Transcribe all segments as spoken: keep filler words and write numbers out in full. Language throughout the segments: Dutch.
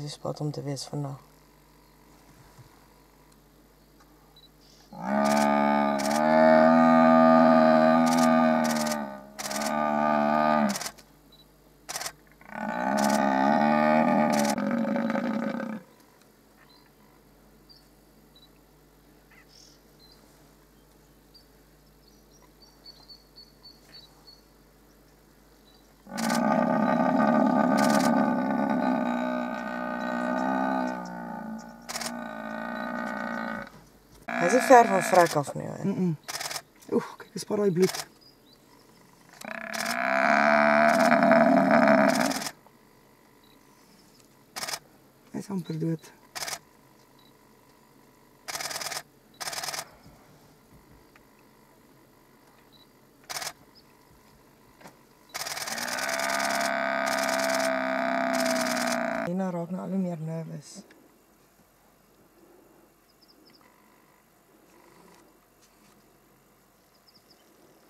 deze is plat om te wist van nou. Hij zit ver van wrak af nu. Mm -mm. Oeh, kijk eens waar hij bloedt. Hij is amper dood. Nina raakt nou al meer nerveus.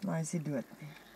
Maar hij is dood.